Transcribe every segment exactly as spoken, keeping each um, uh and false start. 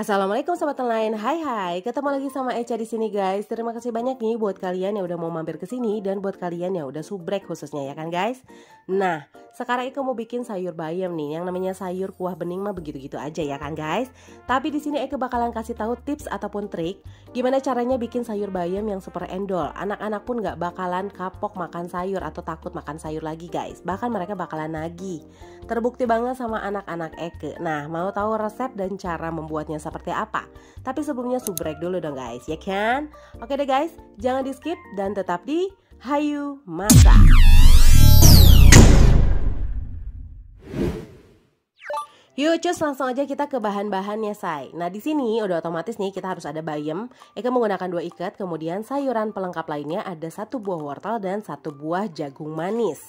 Assalamualaikum sahabat online. Hai hai, ketemu lagi sama Echa di sini guys. Terima kasih banyak nih buat kalian yang udah mau mampir ke sini dan buat kalian yang udah subrek khususnya ya kan guys. Nah, sekarang Eka mau bikin sayur bayam nih. Yang namanya sayur kuah bening mah begitu-gitu aja ya kan guys. Tapi di sini Eka bakalan kasih tahu tips ataupun trik gimana caranya bikin sayur bayam yang super endol. Anak-anak pun gak bakalan kapok makan sayur atau takut makan sayur lagi guys. Bahkan mereka bakalan nagih. Terbukti banget sama anak-anak Eka. Nah, mau tahu resep dan cara membuatnya seperti apa? Tapi sebelumnya subrek dulu dong guys, ya kan? Oke deh guys, jangan di skip dan tetap di Hayu Masak. Yuk cus, langsung aja kita ke bahan-bahannya say. Nah di sini udah otomatis nih kita harus ada bayam. Eka menggunakan dua ikat, kemudian sayuran pelengkap lainnya ada satu buah wortel dan satu buah jagung manis.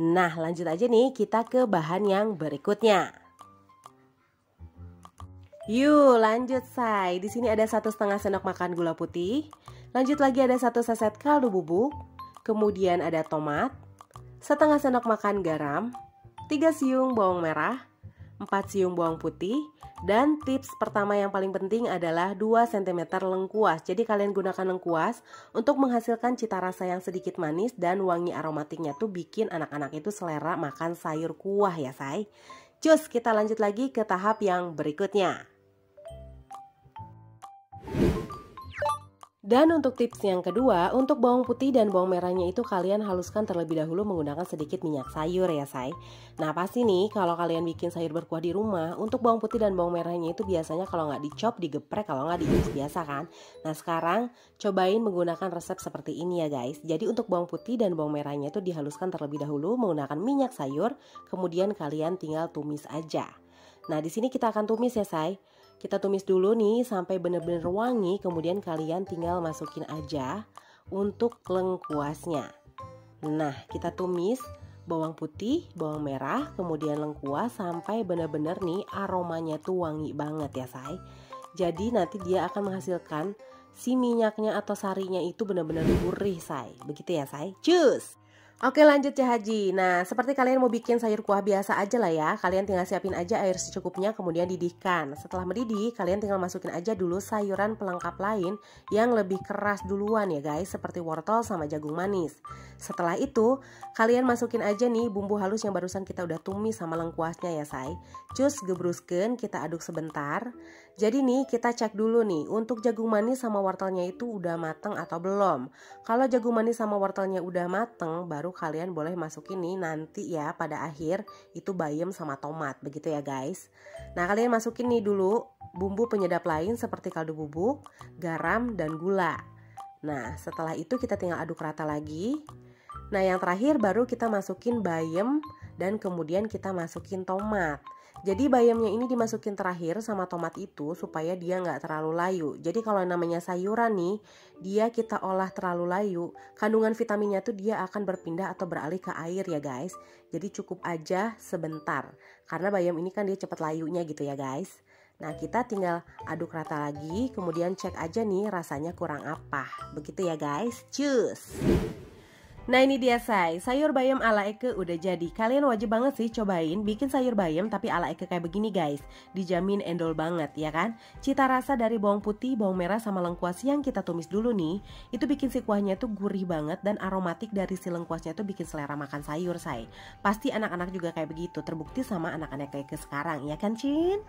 Nah lanjut aja nih kita ke bahan yang berikutnya. Yuk lanjut say, di sini ada satu setengah sendok makan gula putih, lanjut lagi ada satu seset kaldu bubuk, kemudian ada tomat, setengah sendok makan garam, tiga siung bawang merah, empat siung bawang putih, dan tips pertama yang paling penting adalah dua sentimeter lengkuas. Jadi kalian gunakan lengkuas untuk menghasilkan cita rasa yang sedikit manis dan wangi aromatiknya tuh bikin anak-anak itu selera makan sayur kuah ya say. Cus, kita lanjut lagi ke tahap yang berikutnya. Dan untuk tips yang kedua, untuk bawang putih dan bawang merahnya itu kalian haluskan terlebih dahulu menggunakan sedikit minyak sayur ya say. Nah pasti nih kalau kalian bikin sayur berkuah di rumah, untuk bawang putih dan bawang merahnya itu biasanya kalau nggak dicop, digeprek, kalau nggak diiris biasa kan. Nah sekarang cobain menggunakan resep seperti ini ya guys. Jadi untuk bawang putih dan bawang merahnya itu dihaluskan terlebih dahulu menggunakan minyak sayur, kemudian kalian tinggal tumis aja. Nah di sini kita akan tumis ya say. Kita tumis dulu nih sampai bener-bener wangi, kemudian kalian tinggal masukin aja untuk lengkuasnya. Nah, kita tumis bawang putih, bawang merah, kemudian lengkuas sampai bener-bener nih aromanya tuh wangi banget ya say. Jadi nanti dia akan menghasilkan si minyaknya atau sarinya itu bener-bener gurih say. Begitu ya say, cus! Oke lanjut ya Haji. Nah seperti kalian mau bikin sayur kuah biasa aja lah ya. Kalian tinggal siapin aja air secukupnya, kemudian didihkan. Setelah mendidih kalian tinggal masukin aja dulu sayuran pelengkap lain yang lebih keras duluan ya guys, seperti wortel sama jagung manis. Setelah itu kalian masukin aja nih bumbu halus yang barusan kita udah tumis sama lengkuasnya ya say. Cus, gebruskan, kita aduk sebentar. Jadi nih kita cek dulu nih untuk jagung manis sama wortelnya itu udah mateng atau belum. Kalau jagung manis sama wortelnya udah mateng baru kalian boleh masukin nih nanti ya pada akhir itu bayam sama tomat, begitu ya guys. Nah kalian masukin nih dulu bumbu penyedap lain seperti kaldu bubuk, garam, dan gula. Nah setelah itu kita tinggal aduk rata lagi. Nah yang terakhir baru kita masukin bayam dan kemudian kita masukin tomat. Jadi bayamnya ini dimasukin terakhir sama tomat itu supaya dia nggak terlalu layu. Jadi kalau namanya sayuran nih, dia kita olah terlalu layu, kandungan vitaminnya tuh dia akan berpindah atau beralih ke air ya guys. Jadi cukup aja sebentar, karena bayam ini kan dia cepat layunya gitu ya guys. Nah kita tinggal aduk rata lagi, kemudian cek aja nih rasanya kurang apa. Begitu ya guys, cus! Nah ini dia say, sayur bayam ala Eke udah jadi. Kalian wajib banget sih cobain bikin sayur bayam tapi ala Eke kayak begini guys. Dijamin endol banget ya kan. Cita rasa dari bawang putih, bawang merah sama lengkuas yang kita tumis dulu nih, itu bikin si kuahnya tuh gurih banget dan aromatik dari si lengkuasnya tuh bikin selera makan sayur say. Pasti anak-anak juga kayak begitu, terbukti sama anak-anak Eke sekarang ya kan Cin?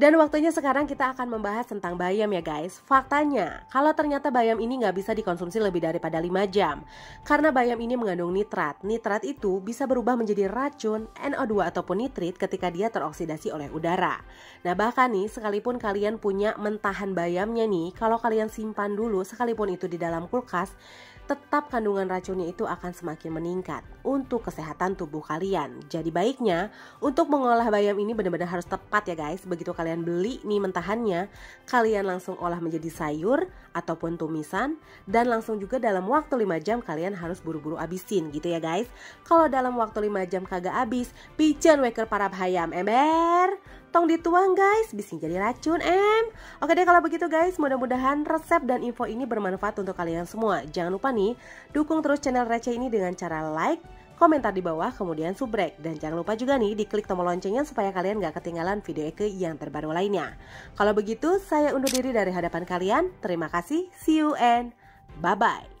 Dan waktunya sekarang kita akan membahas tentang bayam ya guys. Faktanya, kalau ternyata bayam ini nggak bisa dikonsumsi lebih daripada lima jam. Karena bayam ini mengandung nitrat. Nitrat itu bisa berubah menjadi racun, N O dua ataupun nitrit ketika dia teroksidasi oleh udara. Nah bahkan nih, sekalipun kalian punya mentahan bayamnya nih, kalau kalian simpan dulu sekalipun itu di dalam kulkas, tetap kandungan racunnya itu akan semakin meningkat untuk kesehatan tubuh kalian. Jadi baiknya untuk mengolah bayam ini benar-benar harus tepat ya guys. Begitu kalian beli nih mentahannya, kalian langsung olah menjadi sayur ataupun tumisan, dan langsung juga dalam waktu lima jam kalian harus buru-buru abisin gitu ya guys. Kalau dalam waktu lima jam kagak abis, pijen weker para bayam ember, tong dituang guys, bisa jadi racun em. Oke deh kalau begitu guys, mudah-mudahan resep dan info ini bermanfaat untuk kalian semua. Jangan lupa nih dukung terus channel Receh ini dengan cara like, komentar di bawah, kemudian subrek. Dan jangan lupa juga nih diklik tombol loncengnya supaya kalian gak ketinggalan video Eke yang terbaru lainnya. Kalau begitu, saya undur diri dari hadapan kalian. Terima kasih, see you and bye-bye.